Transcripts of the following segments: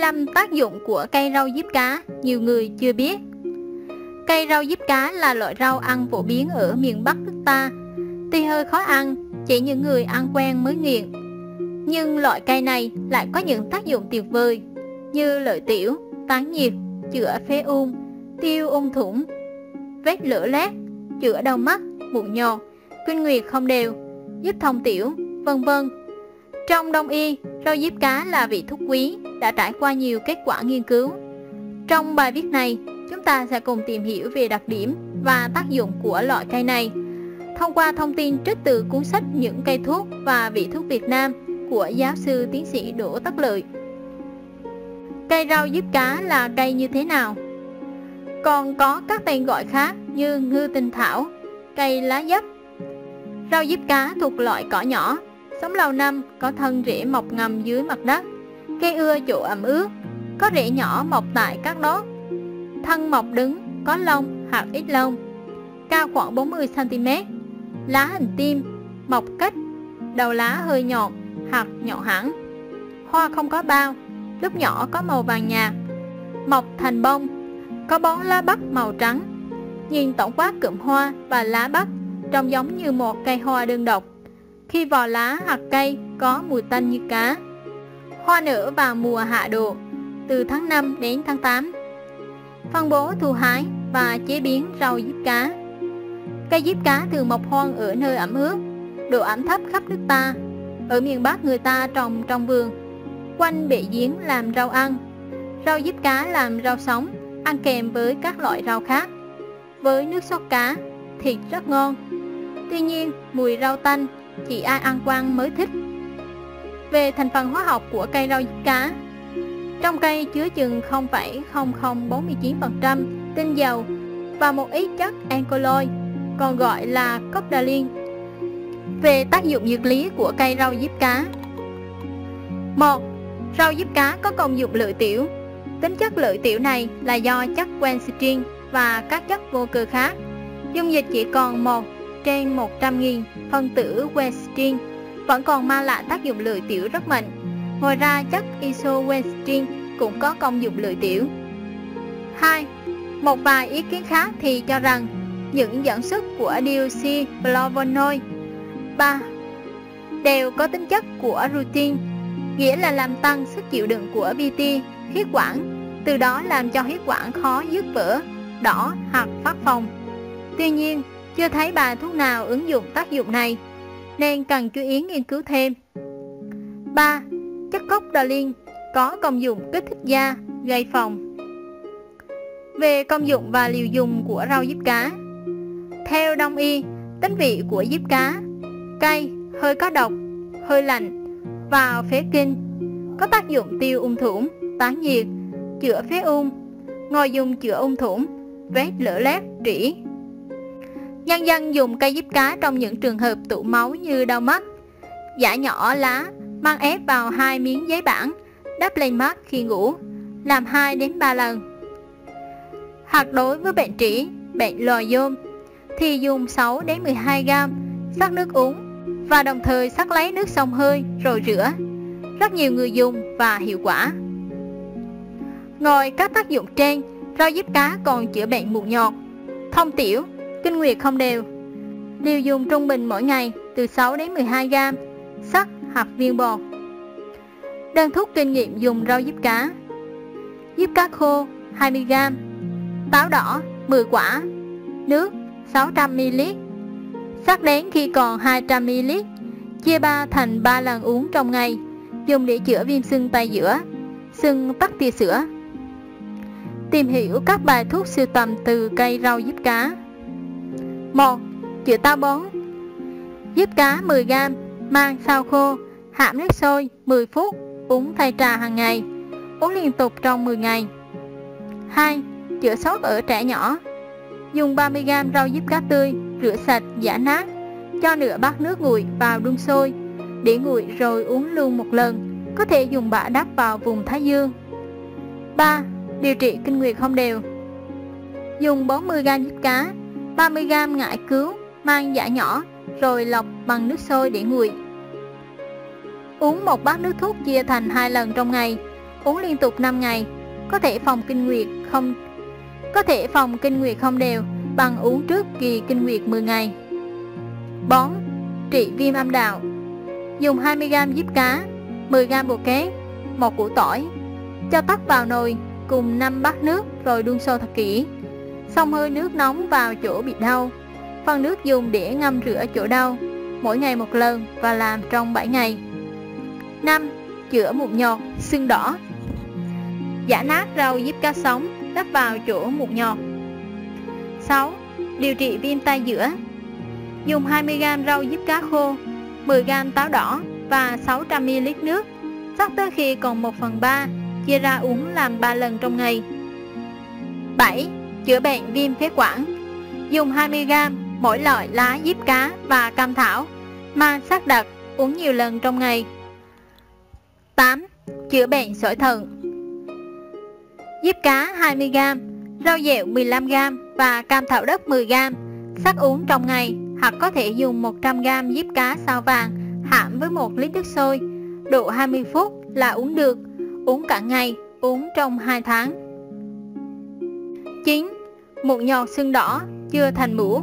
25 tác dụng của cây rau diếp cá nhiều người chưa biết. Cây rau diếp cá là loại rau ăn phổ biến ở miền Bắc nước ta. Tuy hơi khó ăn, chỉ những người ăn quen mới nghiện. Nhưng loại cây này lại có những tác dụng tuyệt vời như lợi tiểu, tán nhiệt, chữa phế ung, tiêu ung thủng, vết lở lét, chữa đau mắt, mụn nhọt, kinh nguyệt không đều, giúp thông tiểu, vân vân. Trong Đông y, rau diếp cá là vị thuốc quý đã trải qua nhiều kết quả nghiên cứu. Trong bài viết này, chúng ta sẽ cùng tìm hiểu về đặc điểm và tác dụng của loại cây này thông qua thông tin trích từ cuốn sách Những cây thuốc và vị thuốc Việt Nam của giáo sư tiến sĩ Đỗ Tất Lợi. Cây rau diếp cá là cây như thế nào? Còn có các tên gọi khác như ngư tinh thảo, cây lá dấp. Rau diếp cá thuộc loại cỏ nhỏ, sống lâu năm, có thân rễ mọc ngầm dưới mặt đất, cây ưa chỗ ẩm ướt, có rễ nhỏ mọc tại các đốt, thân mọc đứng, có lông hoặc ít lông, cao khoảng 40 cm, lá hình tim, mọc cách, đầu lá hơi nhọn hoặc nhọn hẳn, hoa không có bao, lúc nhỏ có màu vàng nhạt, mọc thành bông, có bón lá bắp màu trắng. Nhìn tổng quát cụm hoa và lá bắp trông giống như một cây hoa đơn độc. Khi vỏ lá hoặc cây có mùi tanh như cá. Hoa nở vào mùa hạ độ, từ tháng 5 đến tháng 8. Phân bố thu hái và chế biến rau diếp cá. Cây diếp cá thường mọc hoang ở nơi ẩm ướt, độ ẩm thấp khắp nước ta. Ở miền Bắc người ta trồng trong vườn, quanh bệ giếng làm rau ăn. Rau diếp cá làm rau sống, ăn kèm với các loại rau khác. Với nước sốt cá, thịt rất ngon. Tuy nhiên, mùi rau tanh chỉ ai ăn quăng mới thích. Về thành phần hóa học của cây rau diếp cá, trong cây chứa chừng 0,0049% tinh dầu và một ít chất alkaloid, còn gọi là codalin. Về tác dụng dược lý của cây rau diếp cá, 1. Rau diếp cá có công dụng lợi tiểu. Tính chất lợi tiểu này là do chất quercetin và các chất vô cơ khác. Dung dịch chỉ còn 1/100.000 phân tử quercetin, vẫn còn mang lại tác dụng lợi tiểu rất mạnh. Ngoài ra, chất isoquercetin cũng có công dụng lợi tiểu. 2. Một vài ý kiến khác thì cho rằng những dẫn xuất của dioxyflavonoid 3 đều có tính chất của rutin, nghĩa là làm tăng sức chịu đựng của viti huyết quản, từ đó làm cho huyết quản khó dứt vỡ, đỏ hoặc phát phồng. Tuy nhiên, chưa thấy bài thuốc nào ứng dụng tác dụng này, nên cần chú ý nghiên cứu thêm. 3. Chất codalin có công dụng kích thích da, gây phòng. Về công dụng và liều dùng của rau diếp cá, theo Đông y, tính vị của diếp cá, cay, hơi có độc, hơi lạnh, vào phế kinh, có tác dụng tiêu ung thủng, tán nhiệt, chữa phế ung, ngồi dùng chữa ung thủng, vết lở lét, trĩ. Nhân dân dùng cây diếp cá trong những trường hợp tụ máu như đau mắt, giã nhỏ lá, mang ép vào 2 miếng giấy bản, đắp lên mắt khi ngủ, làm 2 đến 3 lần. Hoặc đối với bệnh trĩ, bệnh lòi giôm, thì dùng 6 đến 12 gam, sắc nước uống và đồng thời sắc lấy nước xông hơi rồi rửa. Rất nhiều người dùng và hiệu quả. Ngoài các tác dụng trên, rau diếp cá còn chữa bệnh mụn nhọt, thông tiểu, kinh nguyệt không đều. Liều dùng trung bình mỗi ngày từ 6 đến 12 gam, sắc hoặc viên bột. Đơn thuốc kinh nghiệm dùng rau diếp cá: diếp cá khô 20 gam, táo đỏ 10 quả, nước 600 ml. Sắc đến khi còn 200 ml, chia 3 thành 3 lần uống trong ngày, dùng để chữa viêm sưng tay giữa, sưng tắc tia sữa. Tìm hiểu các bài thuốc sưu tầm từ cây rau diếp cá. 1. Chữa táo bón. Diếp cá 10 gam, mang sao khô, hãm nước sôi 10 phút, uống thay trà hàng ngày, uống liên tục trong 10 ngày. 2. Chữa sốt ở trẻ nhỏ. Dùng 30 gam rau diếp cá tươi, rửa sạch, giã nát, cho nửa bát nước nguội vào đun sôi, để nguội rồi uống luôn một lần, có thể dùng bã đắp vào vùng thái dương. 3. Điều trị kinh nguyệt không đều. Dùng 40 gam diếp cá, 30 gam ngải cứu, mang giã nhỏ, rồi lọc bằng nước sôi để nguội. Uống 1 bát nước thuốc chia thành 2 lần trong ngày, uống liên tục 5 ngày. Có thể phòng kinh nguyệt không đều bằng uống trước kỳ kinh nguyệt 10 ngày. Bón trị viêm âm đạo: dùng 20g diếp cá, 10g bột kế, 1 củ tỏi, cho tóc vào nồi cùng 5 bát nước rồi đun sôi thật kỹ. Xông hơi nước nóng vào chỗ bị đau. Phần nước dùng để ngâm rửa chỗ đau, mỗi ngày 1 lần và làm trong 7 ngày. 5. Chữa mụn nhọt, sưng đỏ. Giã nát rau diếp cá sống đắp vào chỗ mụn nhọt. 6. Điều trị viêm tai giữa. Dùng 20g rau diếp cá khô, 10g táo đỏ và 600ml nước, sắc tới khi còn 1/3, chia ra uống làm 3 lần trong ngày. 7. Chữa bệnh viêm phế quản. Dùng 20g mỗi loại lá diếp cá và cam thảo, mang sắc đặc, uống nhiều lần trong ngày. 8. Chữa bệnh sỏi thận. Diếp cá 20g, rau dẹo 15g và cam thảo đất 10g, sắc uống trong ngày, hoặc có thể dùng 100g diếp cá sao vàng hãm với 1 lít nước sôi, độ 20 phút là uống được, uống cả ngày, uống trong 2 tháng. 9. Mụn nhọt sưng đỏ chưa thành mũ.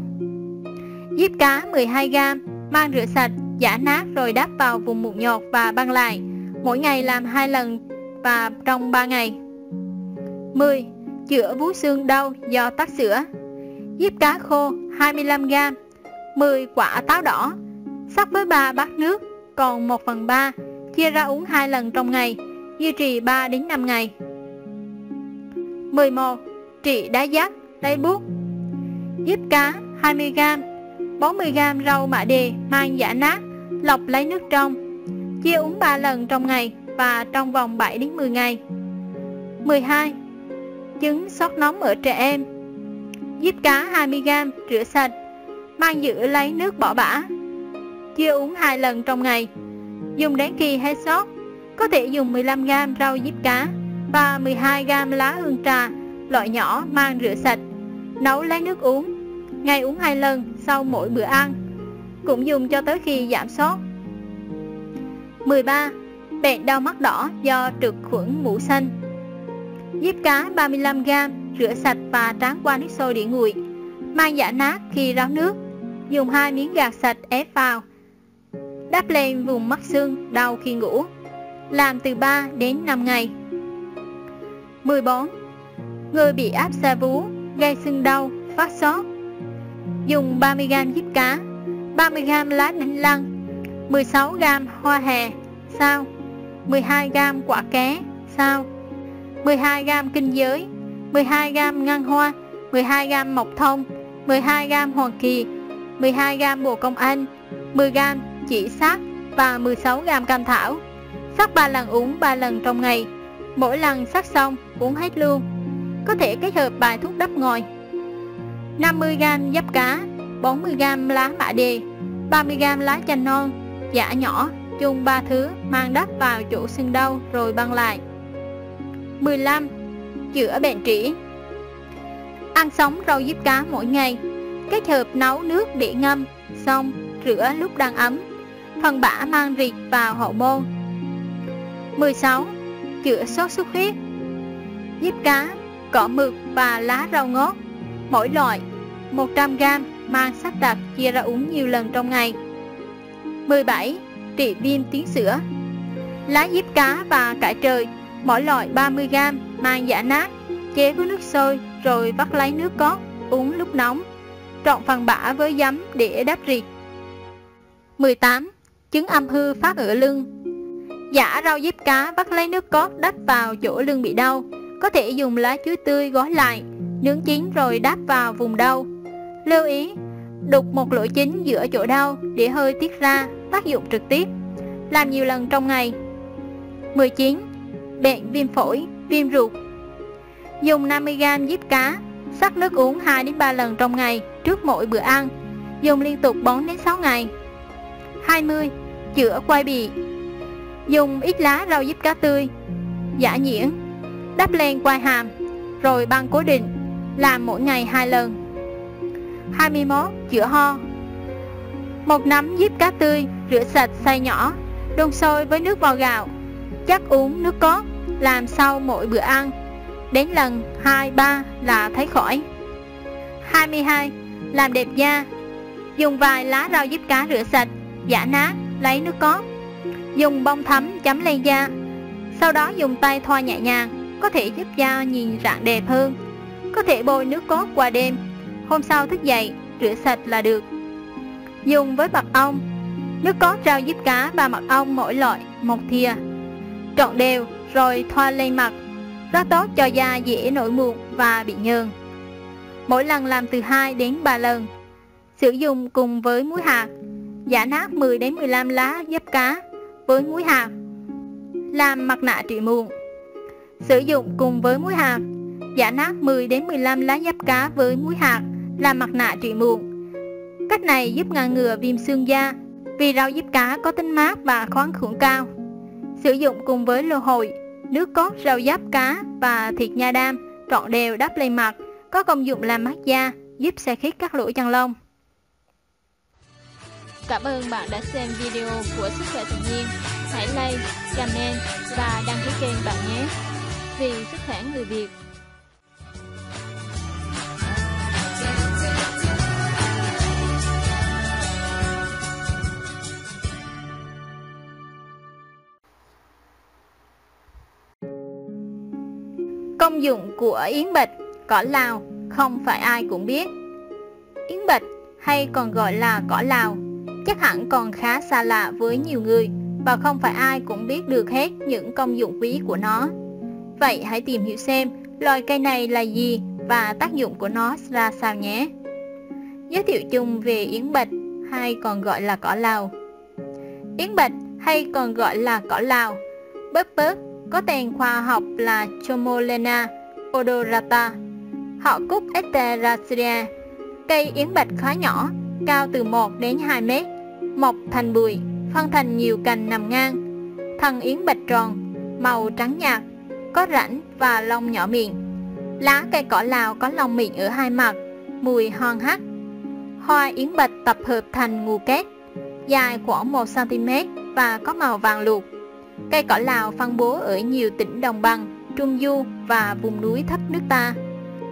Diếp cá 12g, mang rửa sạch, giã nát rồi đắp vào vùng mụn nhọt và băng lại, mỗi ngày làm 2 lần và trong 3 ngày. 10. Chữa vú xương đau do tắc sữa. Diếp cá khô 25g, 10 quả táo đỏ, sắc với 3 bát nước, còn 1/3, chia ra uống 2 lần trong ngày, duy trì 3 đến 5 ngày. 11. Trị đá giáp, đáy buốt. Diếp cá 20g, 40g rau mã đề mang giã nát, lọc lấy nước trong, chia uống 3 lần trong ngày và trong vòng 7 đến 10 ngày. 12. Chứng sốt nóng ở trẻ em. Diếp cá 20g, rửa sạch, mang giữ lấy nước bỏ bã, chia uống 2 lần trong ngày, dùng đến khi hết sốt. Có thể dùng 15g rau diếp cá và 12g lá hương trà loại nhỏ, mang rửa sạch, nấu lấy nước uống, ngày uống 2 lần sau mỗi bữa ăn, cũng dùng cho tới khi giảm sốt. 13. Bệnh đau mắt đỏ do trực khuẩn mũ xanh. Diếp cá 35g, rửa sạch và tráng qua nước sôi để nguội, mang giã nát khi ráo nước, dùng 2 miếng gạc sạch ép vào, đắp lên vùng mắt xương đau khi ngủ, làm từ 3 đến 5 ngày. 14. Người bị áp xe vú gây sưng đau, phát sốt. Dùng 30g diếp cá, 30g lá đinh lăng, 16g hoa hè sao, 12g quả ké sao, 12g kinh giới, 12g ngân hoa, 12g mộc thông, 12g hoàng kỳ, 12g bồ công anh, 10g chỉ sắc và 16g cam thảo. Sắc 3 lần, uống 3 lần trong ngày, mỗi lần sắc xong uống hết luôn. Có thể kết hợp bài thuốc đắp ngòi. 50g diếp cá, 40g lá mã đề, 30g lá chanh non, giã nhỏ, chung 3 thứ, mang đắp vào chỗ sưng đau rồi băng lại. 15. Chữa bệnh trĩ. Ăn sống rau diếp cá mỗi ngày, kết hợp nấu nước để ngâm, xong rửa lúc đang ấm, phần bã mang rịt vào hậu môn. 16. Chữa sốt xuất huyết. Diếp cá, cỏ mực và lá rau ngót, mỗi loại 100g, mang sắc đặc, chia ra uống nhiều lần trong ngày. 17. Trị viêm tuyến sữa. Lá diếp cá và cải trời, mỗi loại 30g, mang giã nát, chế với nước sôi rồi vắt lấy nước cốt, uống lúc nóng, trộn phần bã với giấm để đắp rịt. 18. Chứng âm hư phát ở lưng. Giã rau diếp cá vắt lấy nước cốt đắp vào chỗ lưng bị đau, có thể dùng lá chuối tươi gói lại, nướng chín rồi đắp vào vùng đau. Lưu ý, đục một lỗ chính giữa chỗ đau để hơi tiết ra, tác dụng trực tiếp, làm nhiều lần trong ngày. 19. Bệnh viêm phổi, viêm ruột. Dùng 50g diếp cá, sắc nước uống 2 đến 3 lần trong ngày trước mỗi bữa ăn, dùng liên tục 4 đến 6 ngày. 20. Chữa quai bị. Dùng ít lá rau diếp cá tươi, giã nhuyễn, đắp lên quai hàm rồi băng cố định, làm mỗi ngày 2 lần. 21. Chữa ho. 1 nắm diếp cá tươi, rửa sạch xay nhỏ, đun sôi với nước vo gạo, chắc uống nước cốt, làm sau mỗi bữa ăn, đến lần 2-3 là thấy khỏi. 22. Làm đẹp da. Dùng vài lá rau diếp cá rửa sạch, giã nát, lấy nước cốt, dùng bông thấm chấm lên da, sau đó dùng tay thoa nhẹ nhàng, có thể giúp da nhìn rạng đẹp hơn. Có thể bôi nước cốt qua đêm, hôm sau thức dậy rửa sạch là được. Dùng với mật ong. Nước cốt rau diếp cá và mật ong mỗi loại 1 thìa, trộn đều rồi thoa lên mặt, rất tốt cho da dễ nổi mụn và bị nhờn. Mỗi lần làm từ 2 đến 3 lần. Sử dụng cùng với muối hạt. Giã nát 10 đến 15 lá diếp cá với muối hạt, làm mặt nạ trị mụn. Sử dụng cùng với muối hạt. Giã nát 10 đến 15 lá diếp cá với muối hạt, làm mặt nạ trị mụn. Cách này giúp ngăn ngừa viêm xương da, vì rau diếp cá có tính mát và khoáng khử cao. Sử dụng cùng với lô hội, nước cốt rau diếp cá và thịt nha đam trộn đều đắp lên mặt, có công dụng làm mát da, giúp xe khít các lỗ chân lông. Cảm ơn bạn đã xem video của Sức Khỏe Tự Nhiên. Hãy like, comment và đăng ký kênh bạn nhé. Vì sức khỏe người Việt. Công dụng của yến bịch, cỏ Lào không phải ai cũng biết. Yến bịch hay còn gọi là cỏ Lào chắc hẳn còn khá xa lạ với nhiều người, và không phải ai cũng biết được hết những công dụng quý của nó. Vậy hãy tìm hiểu xem loài cây này là gì và tác dụng của nó ra sao nhé. Giới thiệu chung về yến bịch hay còn gọi là cỏ Lào. Yến bịch hay còn gọi là cỏ Lào bớp có tên khoa học là Chomolena odorata, họ cúc Esteracea. Cây yến bịch khá nhỏ, cao từ 1 đến 2 mét, mọc thành bụi, phân thành nhiều cành nằm ngang. Thân yến bịch tròn, màu trắng nhạt, có rãnh và lông nhỏ miệng. Lá cây cỏ Lào có lông miệng ở hai mặt, mùi hon hắt. Hoa yến bịch tập hợp thành ngù kết, dài khoảng 1 cm và có màu vàng luộc. Cây cỏ Lào phân bố ở nhiều tỉnh đồng bằng, trung du và vùng núi thấp nước ta.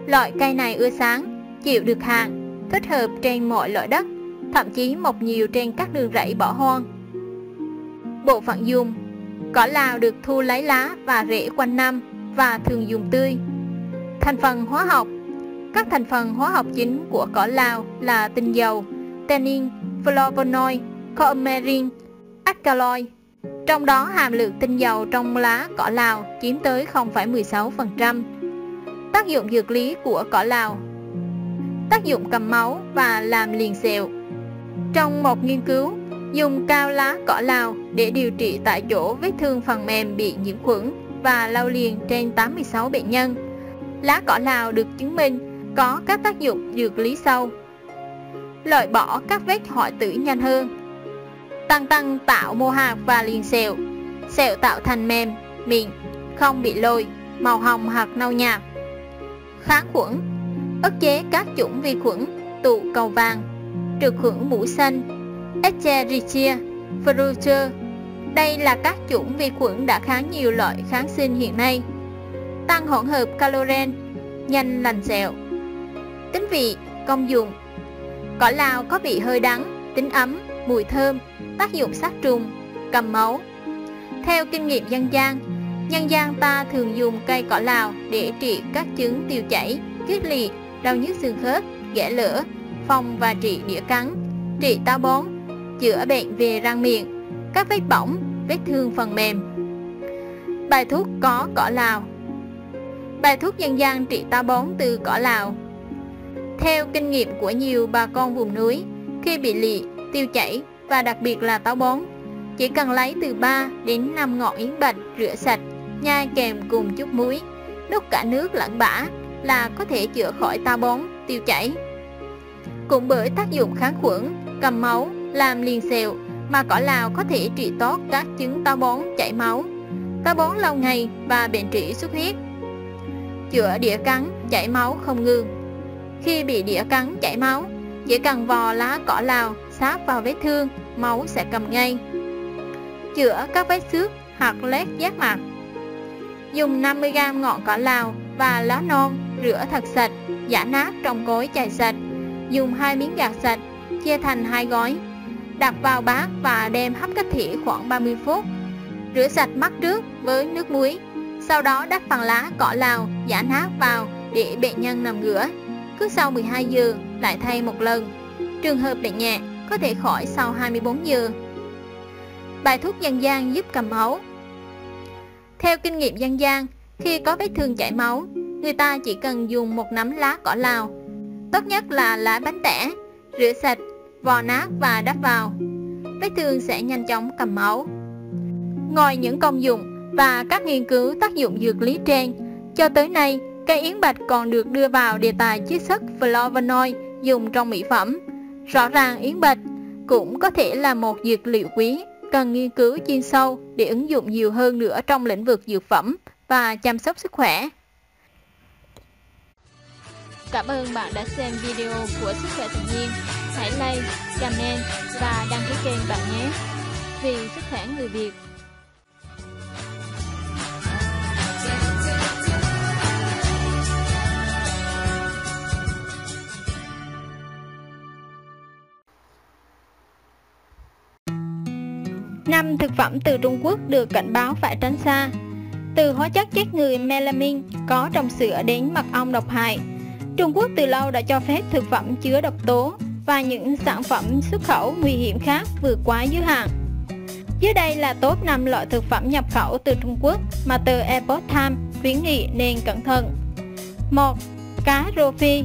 Loại cây này ưa sáng, chịu được hạn, thích hợp trên mọi loại đất, thậm chí mọc nhiều trên các đường rẫy bỏ hoang. Bộ phận dùng. Cỏ Lào được thu lấy lá và rễ quanh năm và thường dùng tươi. Thành phần hóa học. Các thành phần hóa học chính của cỏ Lào là tinh dầu, tannin, flavonoid, coumarin, alkaloid. Trong đó hàm lượng tinh dầu trong lá cỏ Lào chiếm tới 0,16%. Tác dụng dược lý của cỏ Lào. Tác dụng cầm máu và làm liền sẹo. Trong một nghiên cứu, dùng cao lá cỏ Lào để điều trị tại chỗ vết thương phần mềm bị nhiễm khuẩn và lau liền trên 86 bệnh nhân. Lá cỏ Lào được chứng minh có các tác dụng dược lý sau. Loại bỏ các vết hoại tử nhanh hơn. Tăng tạo mô hạt và liền sẹo. Sẹo tạo thành mềm, mịn, không bị lồi, màu hồng hoặc nâu nhạt. Kháng khuẩn. Ức chế các chủng vi khuẩn, tụ cầu vàng, trừ khuẩn mũ xanh, Escherichia fructose. Đây là các chủng vi khuẩn đã kháng nhiều loại kháng sinh hiện nay. Tăng hỗn hợp caloren, nhanh lành sẹo. Tính vị, công dụng. Cỏ Lào có vị hơi đắng, tính ấm, mùi thơm, tác dụng sát trùng, cầm máu. Theo kinh nghiệm nhân gian ta thường dùng cây cỏ Lào để trị các chứng tiêu chảy, kiết liệt, đau nhức xương khớp, ghẻ lửa, phòng và trị đĩa cắn, trị táo bón, chữa bệnh về răng miệng, các vết bỏng, vết thương phần mềm. Bài thuốc có cỏ Lào. Bài thuốc dân gian trị táo bón từ cỏ Lào. Theo kinh nghiệm của nhiều bà con vùng núi, khi bị lị, tiêu chảy và đặc biệt là táo bón, chỉ cần lấy từ 3 đến 5 ngọn yến bạch rửa sạch, nhai kèm cùng chút muối, đút cả nước lẫn bã là có thể chữa khỏi táo bón, tiêu chảy. Cũng bởi tác dụng kháng khuẩn, cầm máu, làm liền sẹo mà cỏ Lào có thể trị tốt các chứng táo bón, chảy máu, táo bón lâu ngày và bệnh trĩ xuất huyết. Chữa đĩa cắn, chảy máu không ngừng. Khi bị đĩa cắn, chảy máu, chỉ cần vò lá cỏ Lào sát vào vết thương, máu sẽ cầm ngay. Chữa các vết xước hoặc loét giác mạc. Dùng 50g ngọn cỏ Lào và lá non rửa thật sạch, giã nát trong cối chày sạch. Dùng 2 miếng gạc sạch, chia thành 2 gói. Đặt vào bát và đem hấp cách thìa khoảng 30 phút. Rửa sạch mắt trước với nước muối. Sau đó đắp bằng lá cỏ Lào giã nát vào để bệnh nhân nằm ngửa. Cứ sau 12 giờ lại thay một lần. Trường hợp bệnh nhẹ có thể khỏi sau 24 giờ. Bài thuốc dân gian giúp cầm máu. Theo kinh nghiệm dân gian, khi có vết thương chảy máu, người ta chỉ cần dùng một nắm lá cỏ Lào, tốt nhất là lá bánh tẻ, rửa sạch, vò nát và đắp vào. Vết thương sẽ nhanh chóng cầm máu. Ngoài những công dụng và các nghiên cứu tác dụng dược lý trên, cho tới nay, cây yến bạch còn được đưa vào đề tài chiết xuất flavonoid dùng trong mỹ phẩm. Rõ ràng yến bạch cũng có thể là một dược liệu quý, cần nghiên cứu chuyên sâu để ứng dụng nhiều hơn nữa trong lĩnh vực dược phẩm và chăm sóc sức khỏe. Cảm ơn bạn đã xem video của Sức Khỏe Tự Nhiên. Hãy like, comment và đăng ký kênh bạn nhé. Vì sức khỏe người Việt. Năm thực phẩm từ Trung Quốc được cảnh báo phải tránh xa. Từ hóa chất chết người melamine có trong sữa đến mật ong độc hại, Trung Quốc từ lâu đã cho phép thực phẩm chứa độc tố và những sản phẩm xuất khẩu nguy hiểm khác vượt quá giới hạn. Dưới đây là top 5 loại thực phẩm nhập khẩu từ Trung Quốc mà tờ Epoch Times khuyến nghị nên cẩn thận. 1. Cá rô phi.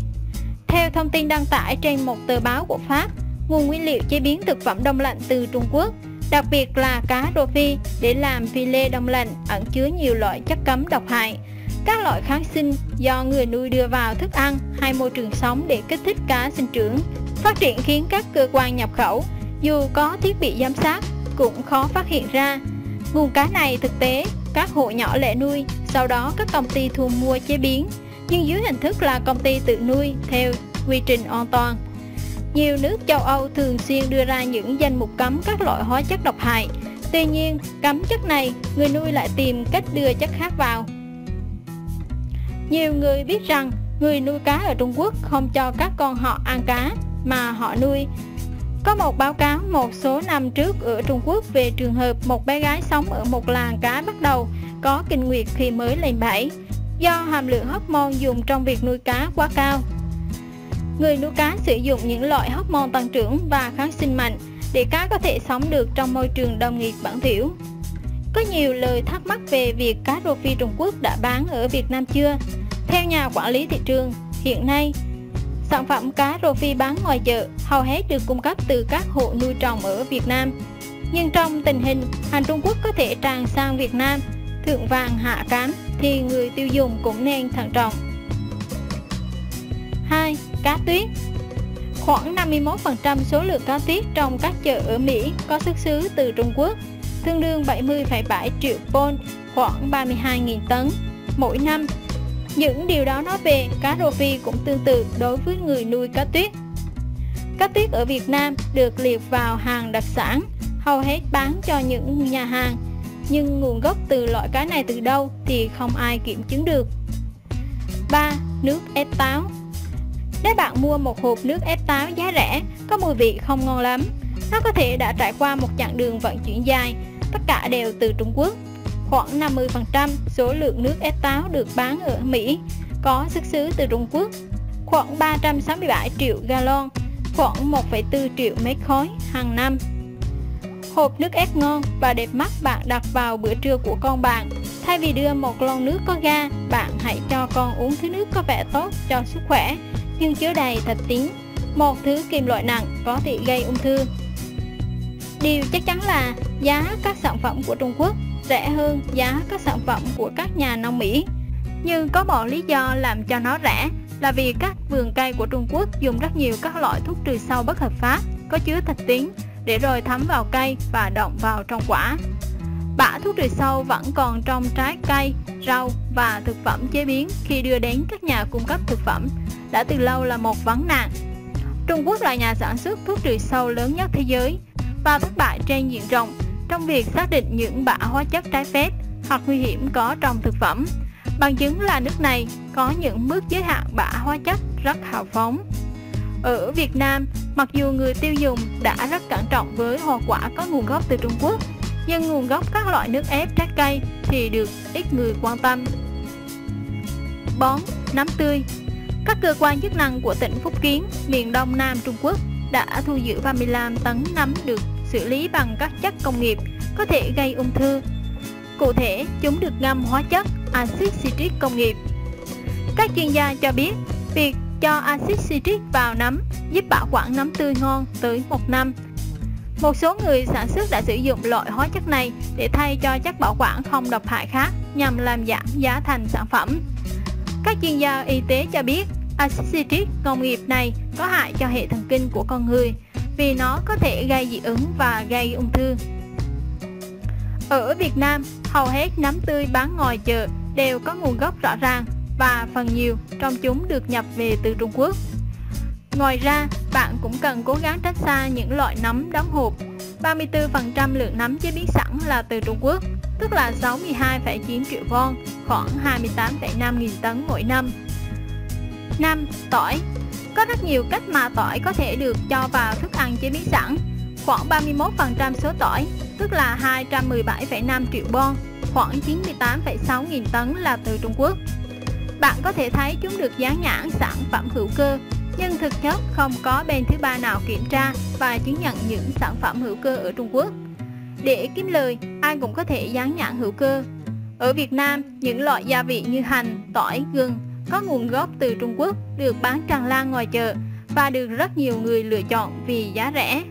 Theo thông tin đăng tải trên một tờ báo của Pháp, nguồn nguyên liệu chế biến thực phẩm đông lạnh từ Trung Quốc, đặc biệt là cá rô phi để làm phi lê đông lạnh ẩn chứa nhiều loại chất cấm độc hại. Các loại kháng sinh do người nuôi đưa vào thức ăn hay môi trường sống để kích thích cá sinh trưởng, phát triển khiến các cơ quan nhập khẩu, dù có thiết bị giám sát, cũng khó phát hiện ra. Nguồn cá này thực tế, các hộ nhỏ lẻ nuôi, sau đó các công ty thu mua chế biến, nhưng dưới hình thức là công ty tự nuôi theo quy trình an toàn. Nhiều nước châu Âu thường xuyên đưa ra những danh mục cấm các loại hóa chất độc hại. Tuy nhiên, cấm chất này, người nuôi lại tìm cách đưa chất khác vào. Nhiều người biết rằng, người nuôi cá ở Trung Quốc không cho các con họ ăn cá mà họ nuôi. Có một báo cáo một số năm trước ở Trung Quốc về trường hợp một bé gái sống ở một làng cá bắt đầu có kinh nguyệt khi mới lên bẫy, do hàm lượng hormone dùng trong việc nuôi cá quá cao. Người nuôi cá sử dụng những loại hormone tăng trưởng và kháng sinh mạnh để cá có thể sống được trong môi trường đông nghịt bẩn thỉu. Có nhiều lời thắc mắc về việc cá rô phi Trung Quốc đã bán ở Việt Nam chưa? Theo nhà quản lý thị trường, hiện nay, sản phẩm cá rô phi bán ngoài chợ hầu hết được cung cấp từ các hộ nuôi trồng ở Việt Nam. Nhưng trong tình hình hàng Trung Quốc có thể tràn sang Việt Nam, thượng vàng hạ cám thì người tiêu dùng cũng nên thận trọng. 2. Cá tuyết. Khoảng 51% số lượng cá tuyết trong các chợ ở Mỹ có xuất xứ từ Trung Quốc, tương đương 70,7 triệu pond, khoảng 32.000 tấn mỗi năm. Những điều đó nói về cá rô phi cũng tương tự đối với người nuôi cá tuyết. Cá tuyết ở Việt Nam được liệt vào hàng đặc sản, hầu hết bán cho những nhà hàng, nhưng nguồn gốc từ loại cá này từ đâu thì không ai kiểm chứng được. 3. Nước ép táo. Nếu bạn mua một hộp nước ép táo giá rẻ, có mùi vị không ngon lắm, nó có thể đã trải qua một chặng đường vận chuyển dài, tất cả đều từ Trung Quốc. Khoảng 50% số lượng nước ép táo được bán ở Mỹ có xuất xứ từ Trung Quốc, khoảng 367 triệu gallon, khoảng 1,4 triệu mét khối hàng năm. Hộp nước ép ngon và đẹp mắt bạn đặt vào bữa trưa của con bạn. Thay vì đưa một lon nước có ga, bạn hãy cho con uống thứ nước có vẻ tốt cho sức khỏe, nhưng chứa đầy thạch tín, một thứ kim loại nặng có thể gây ung thư. Điều chắc chắn là giá các sản phẩm của Trung Quốc rẻ hơn giá các sản phẩm của các nhà nông Mỹ. Nhưng có một lý do làm cho nó rẻ là vì các vườn cây của Trung Quốc dùng rất nhiều các loại thuốc trừ sâu bất hợp pháp có chứa thạch tín để rồi thấm vào cây và đọng vào trong quả. Bã thuốc trừ sâu vẫn còn trong trái cây, rau và thực phẩm chế biến khi đưa đến các nhà cung cấp thực phẩm đã từ lâu là một vấn nạn. Trung Quốc là nhà sản xuất thuốc trừ sâu lớn nhất thế giới và thất bại trên diện rộng trong việc xác định những bã hóa chất trái phép hoặc nguy hiểm có trong thực phẩm. Bằng chứng là nước này có những mức giới hạn bã hóa chất rất hào phóng. Ở Việt Nam, mặc dù người tiêu dùng đã rất cẩn trọng với hoa quả có nguồn gốc từ Trung Quốc, nhưng nguồn gốc các loại nước ép trái cây thì được ít người quan tâm. Bón nấm tươi. Các cơ quan chức năng của tỉnh Phúc Kiến, miền Đông Nam Trung Quốc đã thu giữ 35 tấn nấm được xử lý bằng các chất công nghiệp có thể gây ung thư. Cụ thể, chúng được ngâm hóa chất axit citric công nghiệp. Các chuyên gia cho biết, việc cho axit citric vào nấm giúp bảo quản nấm tươi ngon tới 1 năm. Một số người sản xuất đã sử dụng loại hóa chất này để thay cho chất bảo quản không độc hại khác nhằm làm giảm giá thành sản phẩm. Các chuyên gia y tế cho biết, axit citric công nghiệp này có hại cho hệ thần kinh của con người vì nó có thể gây dị ứng và gây ung thư. Ở Việt Nam, hầu hết nấm tươi bán ngoài chợ đều có nguồn gốc rõ ràng và phần nhiều trong chúng được nhập về từ Trung Quốc. Ngoài ra, bạn cũng cần cố gắng tránh xa những loại nấm đóng hộp. 34% lượng nấm chế biến sẵn là từ Trung Quốc, tức là 62,9 triệu con, khoảng 28,5 nghìn tấn mỗi năm. 5. Tỏi. Có rất nhiều cách mà tỏi có thể được cho vào thức ăn chế biến sẵn. Khoảng 31% số tỏi, tức là 217,5 triệu bon, khoảng 98,6 nghìn tấn là từ Trung Quốc. Bạn có thể thấy chúng được dán nhãn sản phẩm hữu cơ, nhưng thực chất không có bên thứ ba nào kiểm tra và chứng nhận những sản phẩm hữu cơ ở Trung Quốc. Để kiếm lời, ai cũng có thể dán nhãn hữu cơ. Ở Việt Nam, những loại gia vị như hành, tỏi, gừng có nguồn gốc từ Trung Quốc được bán tràn lan ngoài chợ và được rất nhiều người lựa chọn vì giá rẻ.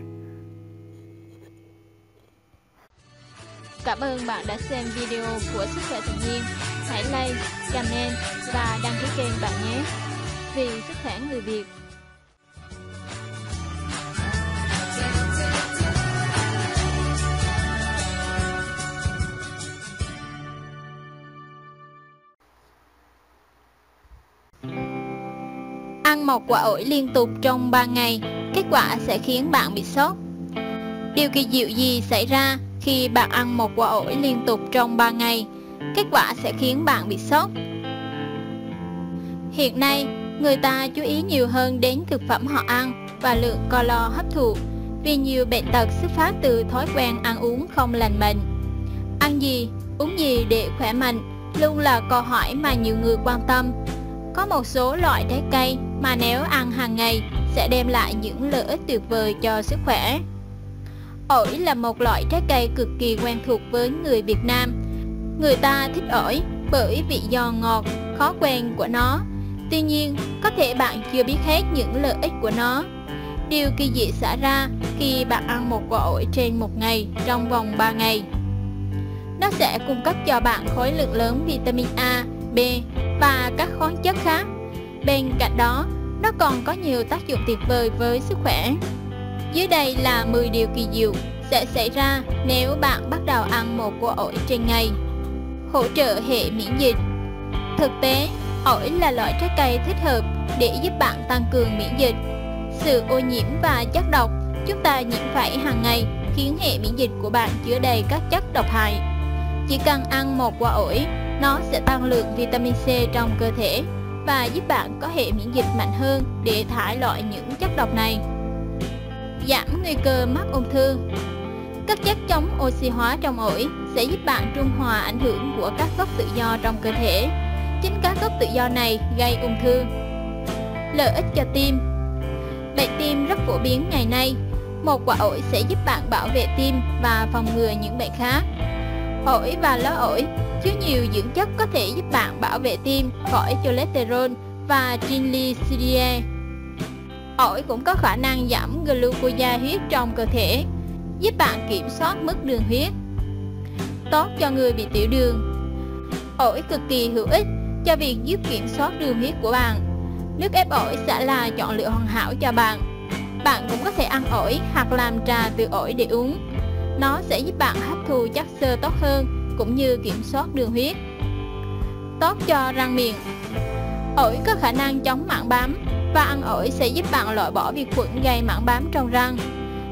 Cảm ơn bạn đã xem video của Sức Khỏe Tự Nhiên. Hãy like, comment và đăng ký kênh bạn nhé. Vì sức khỏe người Việt. Ăn một quả ổi liên tục trong 3 ngày, kết quả sẽ khiến bạn bị sốt. Điều kỳ diệu gì xảy ra khi bạn ăn một quả ổi liên tục trong 3 ngày, kết quả sẽ khiến bạn bị sốt? Hiện nay, người ta chú ý nhiều hơn đến thực phẩm họ ăn và lượng calo hấp thụ, vì nhiều bệnh tật xuất phát từ thói quen ăn uống không lành mạnh. Ăn gì, uống gì để khỏe mạnh luôn là câu hỏi mà nhiều người quan tâm. Có một số loại trái cây mà nếu ăn hàng ngày sẽ đem lại những lợi ích tuyệt vời cho sức khỏe. Ổi là một loại trái cây cực kỳ quen thuộc với người Việt Nam. Người ta thích ổi bởi vị giòn ngọt, khó quen của nó. Tuy nhiên, có thể bạn chưa biết hết những lợi ích của nó. Điều kỳ diệu xảy ra khi bạn ăn một quả ổi trên một ngày trong vòng 3 ngày. Nó sẽ cung cấp cho bạn khối lượng lớn vitamin A, B và các khoáng chất khác. Bên cạnh đó, nó còn có nhiều tác dụng tuyệt vời với sức khỏe. Dưới đây là 10 điều kỳ diệu sẽ xảy ra nếu bạn bắt đầu ăn một quả ổi trên ngày. Hỗ trợ hệ miễn dịch. Thực tế, ổi là loại trái cây thích hợp để giúp bạn tăng cường miễn dịch. Sự ô nhiễm và chất độc chúng ta nhiễm phải hàng ngày khiến hệ miễn dịch của bạn chứa đầy các chất độc hại. Chỉ cần ăn một quả ổi, nó sẽ tăng lượng vitamin C trong cơ thể và giúp bạn có hệ miễn dịch mạnh hơn để thải loại những chất độc này. Giảm nguy cơ mắc ung thư. Các chất chống oxy hóa trong ổi sẽ giúp bạn trung hòa ảnh hưởng của các gốc tự do trong cơ thể. Chính các gốc tự do này gây ung thư. Lợi ích cho tim. Bệnh tim rất phổ biến ngày nay. Một quả ổi sẽ giúp bạn bảo vệ tim và phòng ngừa những bệnh khác. Ổi và lá ổi chứa nhiều dưỡng chất có thể giúp bạn bảo vệ tim khỏi cholesterol và triglyceride. Ổi cũng có khả năng giảm glucose huyết trong cơ thể, giúp bạn kiểm soát mức đường huyết. Tốt cho người bị tiểu đường. Ổi cực kỳ hữu ích cho việc giúp kiểm soát đường huyết của bạn. Nước ép ổi sẽ là chọn lựa hoàn hảo cho bạn. Bạn cũng có thể ăn ổi hoặc làm trà từ ổi để uống. Nó sẽ giúp bạn hấp thu chất xơ tốt hơn cũng như kiểm soát đường huyết. Tốt cho răng miệng. Ổi có khả năng chống mảng bám và ăn ổi sẽ giúp bạn loại bỏ vi khuẩn gây mảng bám trong răng.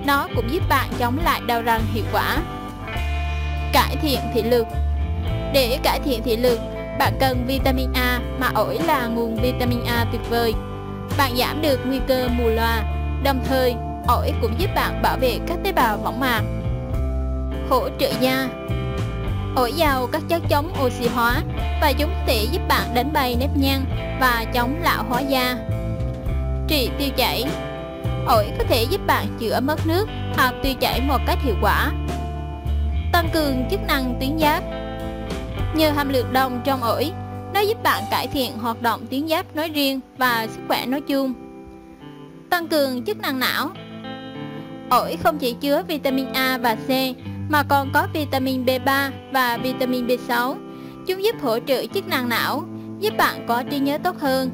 Nó cũng giúp bạn chống lại đau răng hiệu quả. Cải thiện thị lực. Để cải thiện thị lực, bạn cần vitamin A, mà ổi là nguồn vitamin A tuyệt vời. Bạn giảm được nguy cơ mù loà, đồng thời ổi cũng giúp bạn bảo vệ các tế bào võng mạc. Hỗ trợ da. Ổi giàu các chất chống oxy hóa và chúng có thể giúp bạn đánh bay nếp nhăn và chống lão hóa da. Trị tiêu chảy. Ổi có thể giúp bạn chữa mất nước hoặc tiêu chảy một cách hiệu quả. Tăng cường chức năng tuyến giáp. Nhờ hàm lượng đồng trong ổi, nó giúp bạn cải thiện hoạt động tuyến giáp nói riêng và sức khỏe nói chung. Tăng cường chức năng não. Ổi không chỉ chứa vitamin A và C mà còn có vitamin B3 và vitamin B6. Chúng giúp hỗ trợ chức năng não, giúp bạn có trí nhớ tốt hơn.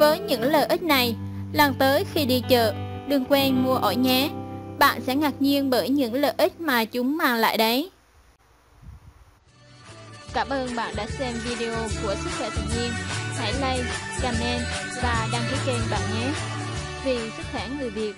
Với những lợi ích này, lần tới khi đi chợ, đừng quên mua ổi nhé. Bạn sẽ ngạc nhiên bởi những lợi ích mà chúng mang lại đấy. Cảm ơn bạn đã xem video của Sức Khỏe Tự Nhiên. Hãy like, comment và đăng ký kênh bạn nhé. Vì sức khỏe người Việt.